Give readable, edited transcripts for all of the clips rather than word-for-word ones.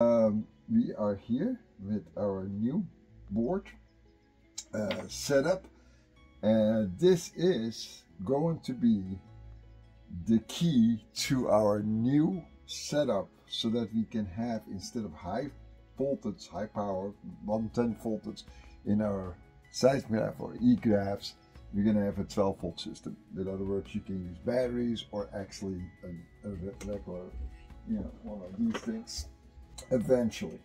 We are here with our new board setup, and this is going to be the key to our new setup, so that we can have, instead of high voltage, high power 110 voltage in our seismograph or e-graphs, we're going to have a 12 volt system. In other words, you can use batteries or actually a regular, one of these things eventually,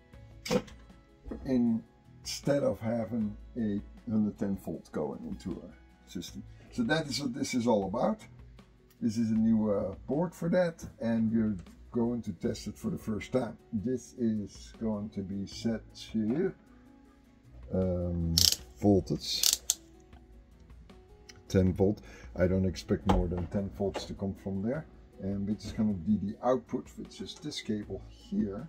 instead of having a 110 volt going into our system. So that is what this is all about. This is a new board for that, and we're going to test it for the first time. This is going to be set to voltage 10 volt. I don't expect more than 10 volts to come from there, and which is going to be the output, which is this cable here.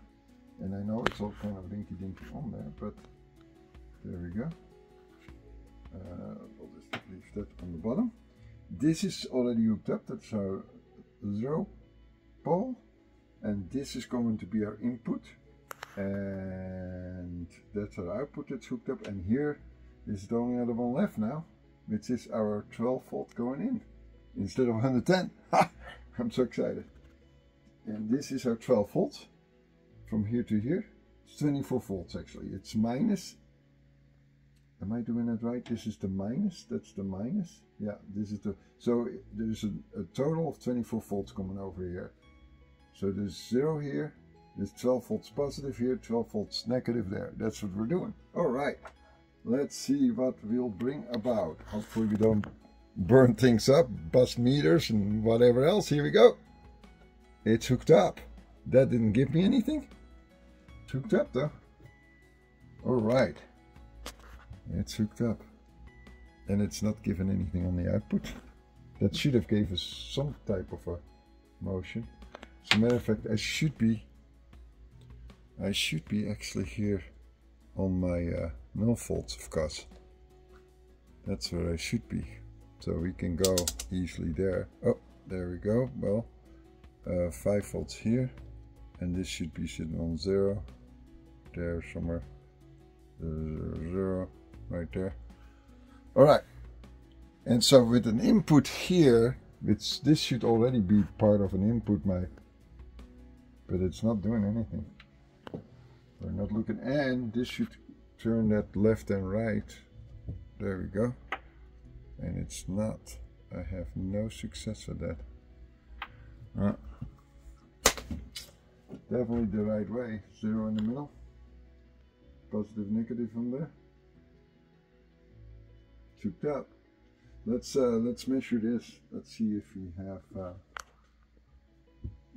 And I know it's all kind of dinky-dinky on there, but there we go. We'll just leave that on the bottom. This is already hooked up, that's our zero pole, and this is going to be our input, and that's our output that's hooked up. And here is the only other one left now, which is our 12 volt going in instead of 110. I'm so excited. And this is our 12 volts. From here to here, it's 24 volts actually. It's minus. Am I doing that right? This is the minus. That's the minus. Yeah, this is the. So there's a total of 24 volts coming over here. So there's zero here. There's 12 volts positive here. 12 volts negative there. That's what we're doing. All right. Let's see what we'll bring about. Hopefully we don't burn things up, bust meters and whatever else. Here we go. It's hooked up. That didn't give me anything. It's hooked up though. All right. It's hooked up. And it's not given anything on the output. That should have gave us some type of a motion. As a matter of fact, I should be actually here on my no volts, of course. That's where I should be. So we can go easily there. Oh, there we go. Well, 5 volts here, and this should be sitting on zero there somewhere. Zero right there. All right. And so with an input here, which this should already be part of an input, but it's not doing anything. We're not looking, and this should turn that left and right. There we go. And it's not. I have no success with that. Definitely the right way. Zero in the middle. Positive, negative from there. Hooked up. Let's measure this. Let's see if we have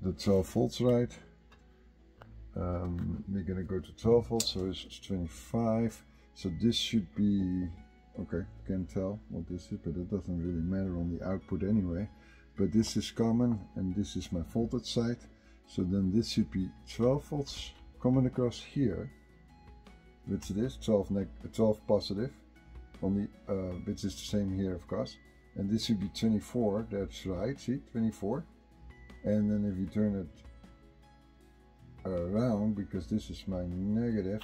the 12 volts right. We're gonna go to 12 volts, so it's 25. So this should be okay. Can't tell what this is, but it doesn't really matter on the output anyway. But this is common, and this is my voltage side. So then this should be 12 volts coming across here, which it is, 12 positive, on the, which is the same here, of course. And this should be 24, that's right, see, 24. And then if you turn it around, because this is my negative,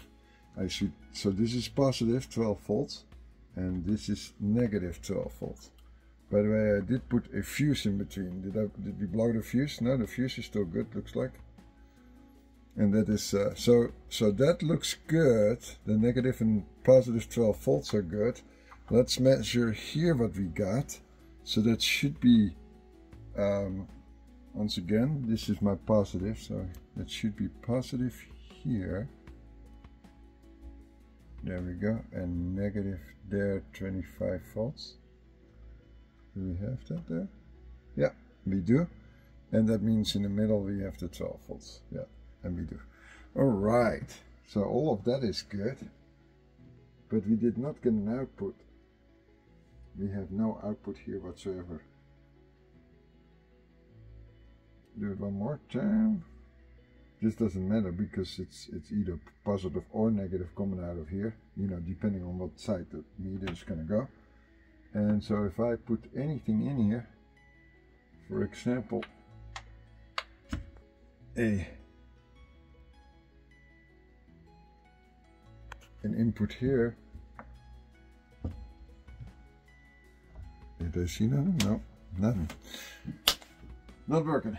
so this is positive 12 volts, and this is negative 12 volts. By the way, I did put a fuse in between. Did we blow the fuse? No, the fuse is still good, looks like. And that is, so that looks good. The negative and positive 12 volts are good. Let's measure here what we got. So that should be, once again, this is my positive. So that should be positive here. There we go. And negative there, 25 volts. Do we have that there? Yeah, we do. And that means in the middle we have the 12 volts. Yeah, and we do. All right. So all of that is good. But we did not get an output. We have no output here whatsoever. Do it one more time. This doesn't matter because it's either positive or negative coming out of here, depending on what side the meter is going to go. And so if I put anything in here, for example, a an input here. Does she know? No, nothing. Not working.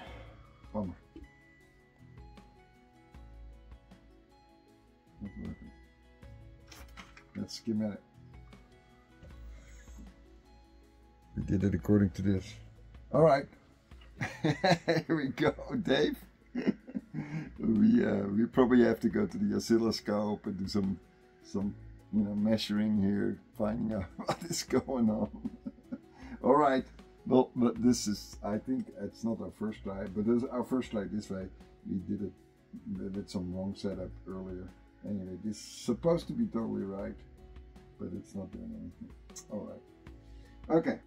Bummer. Not working. Let's skim at it. We did it according to this. All right. Here we go, Dave. We probably have to go to the oscilloscope and do some measuring here, finding out what is going on. All right. Well, but this is, I think it's not our first try, but this is our first try this way. We did it with some wrong setup earlier. Anyway, this is supposed to be totally right, but it's not doing anything. All right. Okay.